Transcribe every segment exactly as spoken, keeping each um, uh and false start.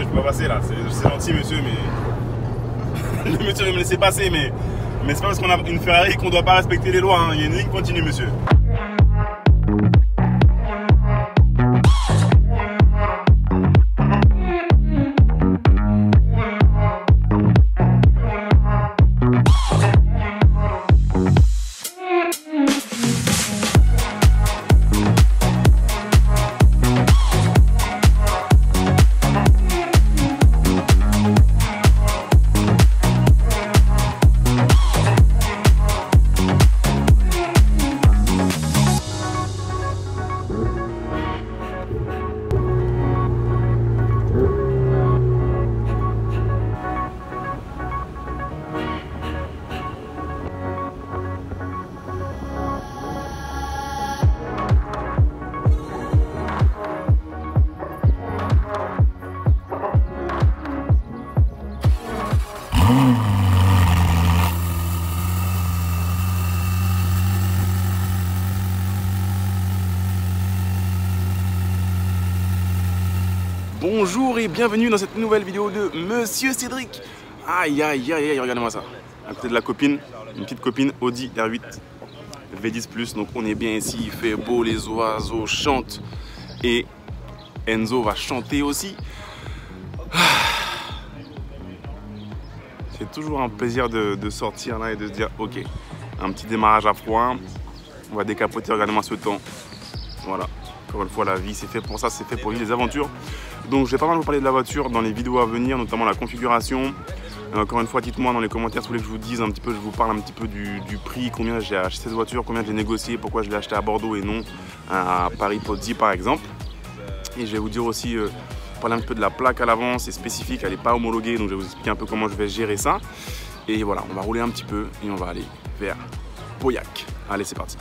monsieur, je peux pas passer là. C'est gentil, monsieur, mais. Le monsieur veut me laisser passer, mais. Mais c'est pas parce qu'on a une Ferrari qu'on doit pas respecter les lois, hein. Il y a une ligne continue, monsieur. Bonjour et bienvenue dans cette nouvelle vidéo de Monsieur Cédric. Aïe aïe aïe aïe, regardez-moi ça. À côté de la copine, une petite copine Audi R huit V dix plus. Donc on est bien ici, il fait beau, les oiseaux chantent. Et Enzo va chanter aussi. C'est toujours un plaisir de, de sortir là et de se dire ok, un petit démarrage à froid. On va décapoter, regardez-moi ce temps. Voilà. Encore une fois, la vie, c'est fait pour ça, c'est fait pour vivre les aventures. Donc, je vais pas mal vous parler de la voiture dans les vidéos à venir, notamment la configuration. Encore une fois, dites-moi dans les commentaires si vous voulez que je vous dise un petit peu, je vous parle un petit peu du, du prix, combien j'ai acheté cette voiture, combien j'ai négocié, pourquoi je l'ai acheté à Bordeaux et non à Paris Pozzi par exemple. Et je vais vous dire aussi, euh, parler un peu de la plaque à l'avant, c'est spécifique, elle n'est pas homologuée, donc je vais vous expliquer un peu comment je vais gérer ça. Et voilà, on va rouler un petit peu et on va aller vers Pauillac. Allez, c'est parti.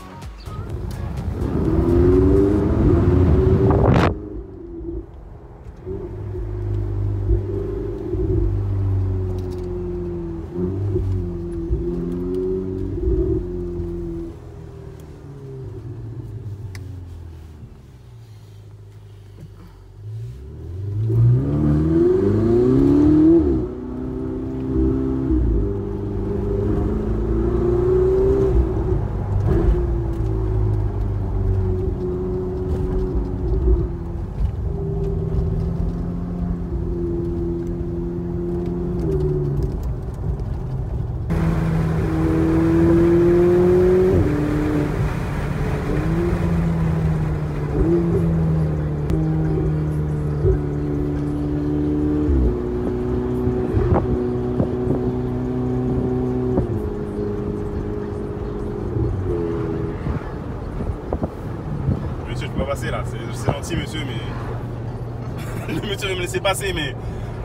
C'est gentil, monsieur, mais. Le monsieur veut me laisser passer, mais.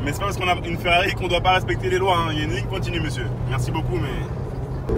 Mais c'est pas parce qu'on a une Ferrari qu'on doit pas respecter les lois, hein. Il y a une ligne continue, monsieur. Merci beaucoup, mais.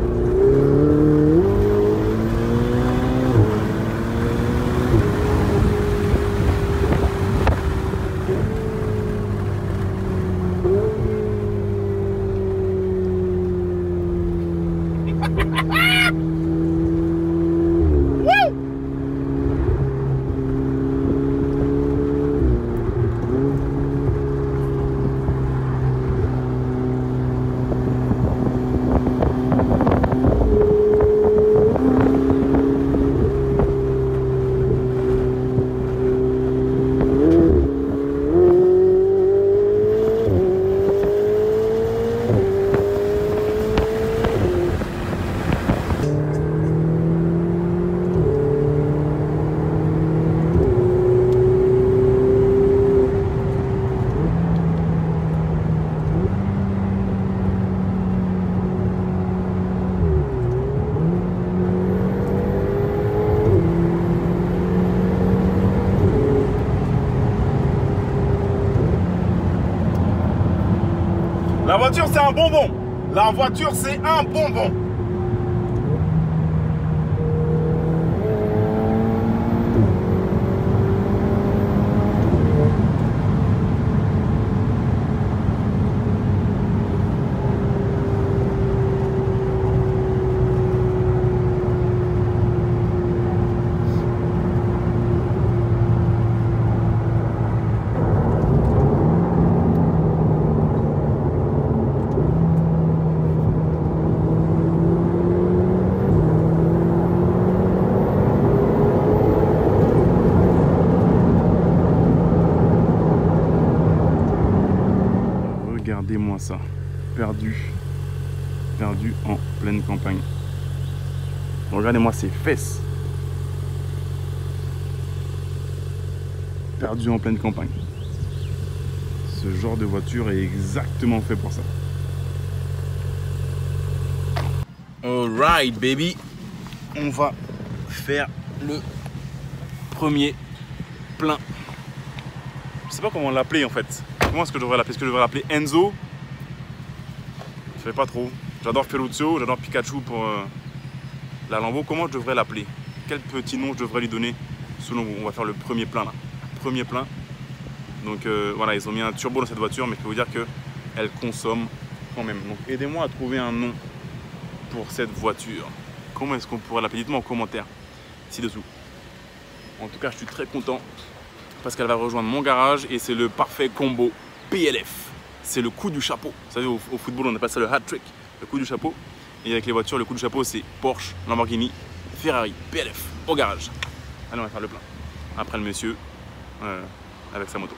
La voiture, c'est un bonbon. La voiture, c'est un bonbon. Regardez-moi ça. Perdu. Perdu en pleine campagne. Regardez-moi ces fesses. Perdu en pleine campagne. Ce genre de voiture est exactement fait pour ça. Alright baby, on va faire le premier plein. Je sais pas comment l'appeler en fait. Comment est-ce que je devrais l'appeler? Est-ce que je devrais l'appeler Enzo? Je sais pas trop. J'adore Ferruccio, j'adore Pikachu pour euh, la Lambo. Comment je devrais l'appeler? Quel petit nom je devrais lui donner selon vous? On va faire le premier plein là. Premier plein. Donc euh, voilà, ils ont mis un turbo dans cette voiture, mais je peux vous dire que elle consomme quand même. Donc aidez-moi à trouver un nom pour cette voiture. Comment est-ce qu'on pourrait l'appeler? Dites-moi en commentaire ci-dessous. En tout cas, je suis très content parce qu'elle va rejoindre mon garage et c'est le parfait combo P L F. C'est le coup du chapeau. Vous savez, au, au football, on appelle ça le hat-trick, le coup du chapeau. Et avec les voitures, le coup du chapeau, c'est Porsche, Lamborghini, Ferrari, P L F au garage. Allez, on va faire le plein. Après le monsieur euh, avec sa moto.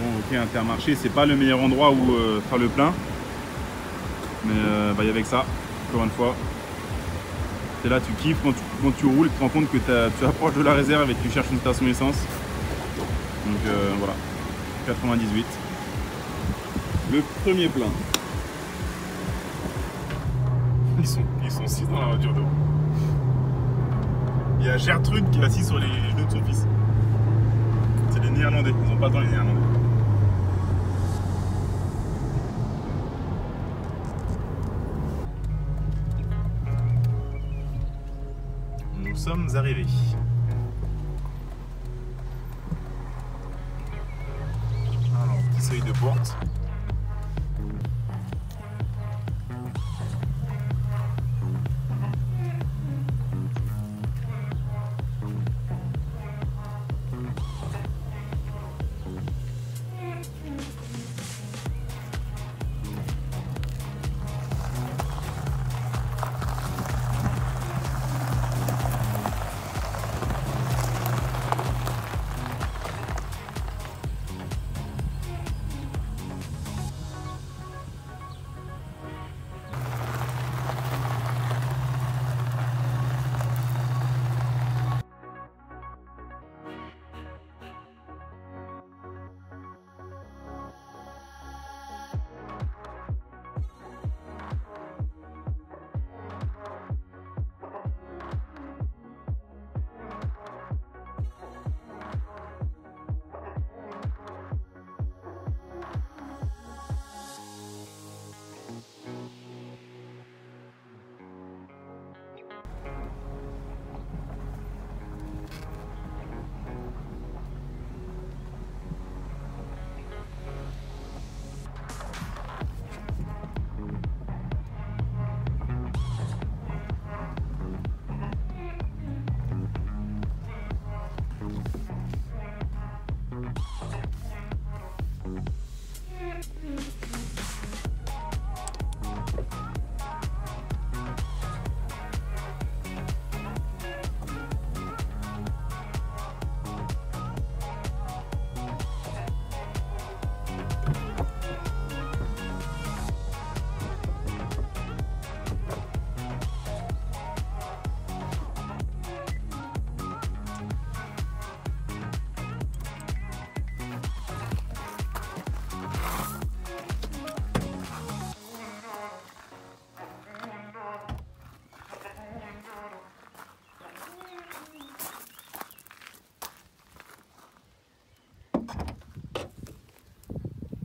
Ok, Intermarché, c'est pas le meilleur endroit où euh, faire le plein, mais euh, bah, y avec ça, encore une fois, t'es là, tu kiffes, quand tu, quand tu roules, tu te rends compte que tu approches de la réserve et que tu cherches une station essence, donc euh, voilà, quatre-vingt-dix-huit, le premier plein. Ils sont, ils sont six dans la voiture d'eau. Il y a Gertrude qui est assise sur les genoux de son fils. C'est les Néerlandais, ils n'ont pas le temps les Néerlandais. Nous sommes arrivés. Alors, petit seuil de porte.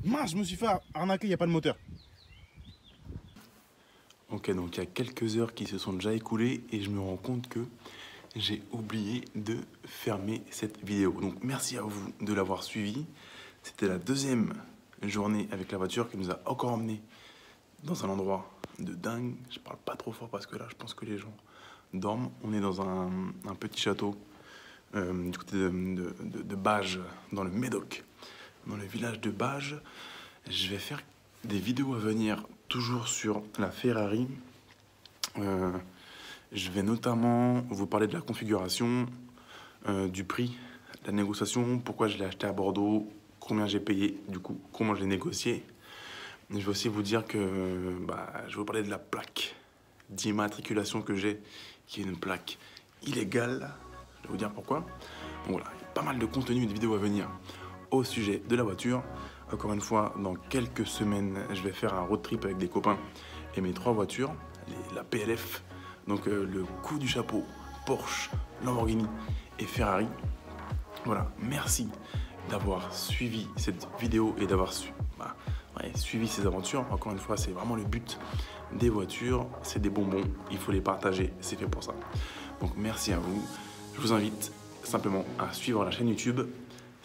Mince, je me suis fait arnaquer, il n'y a pas de moteur. Ok, donc il y a quelques heures qui se sont déjà écoulées et je me rends compte que j'ai oublié de fermer cette vidéo. Donc merci à vous de l'avoir suivi. C'était la deuxième journée avec la voiture qui nous a encore emmenés dans un endroit de dingue. Je parle pas trop fort parce que là, je pense que les gens dorment. On est dans un, un petit château euh, du côté de, de, de, de Bages, dans le Médoc, dans le village de Bages. Je vais faire des vidéos à venir, toujours sur la Ferrari. Euh, je vais notamment vous parler de la configuration, euh, du prix, de la négociation, pourquoi je l'ai acheté à Bordeaux, combien j'ai payé, du coup, comment je l'ai négocié. Je vais aussi vous dire que bah, je vais vous parler de la plaque d'immatriculation que j'ai, qui est une plaque illégale. Je vais vous dire pourquoi. Donc voilà, il y a pas mal de contenu et de vidéos à venir au sujet de la voiture. Encore une fois, dans quelques semaines, je vais faire un road trip avec des copains et mes trois voitures, les, la P L F, donc euh, le coup du chapeau, Porsche, Lamborghini et Ferrari. Voilà, merci d'avoir suivi cette vidéo et d'avoir su, bah, ouais, suivi ces aventures. Encore une fois, c'est vraiment le but des voitures, c'est des bonbons, il faut les partager, c'est fait pour ça. Donc merci à vous, je vous invite simplement à suivre la chaîne YouTube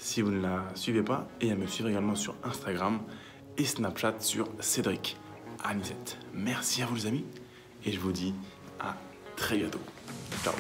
si vous ne la suivez pas et à me suivre également sur Instagram et Snapchat sur Cédric Anisette. Merci à vous les amis et je vous dis à très bientôt. Ciao.